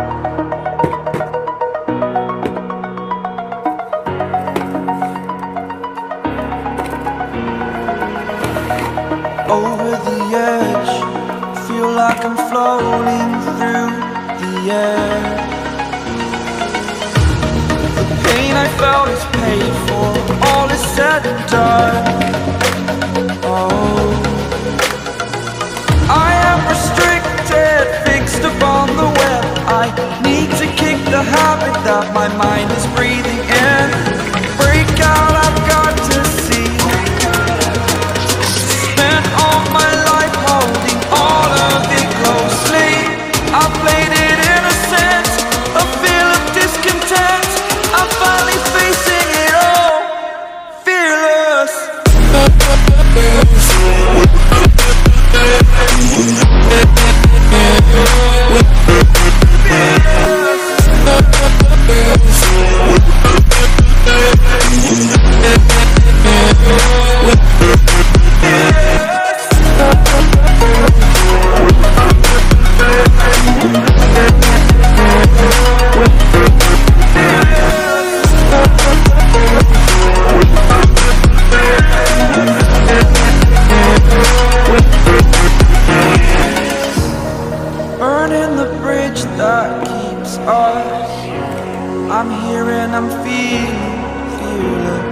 Over the edge, feel like I'm floating through the air. The pain I felt is paid for, all is said and done. Oh, I am restricted, fixed upon the web. I need to kick the habit that my mind is breathing in. Break out, I've got to see. Spent all my life holding all of it closely. I played it innocent, a feel of discontent. I'm finally facing it all, fearless. That keeps us. I'm here and I'm feeling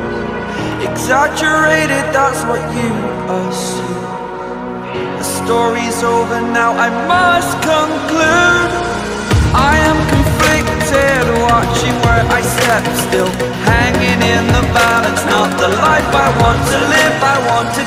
exaggerated, that's what you assume. The story's over now, I must conclude. I am conflicted, watching where I step still, hanging in the balance, not the life I want to live, I want to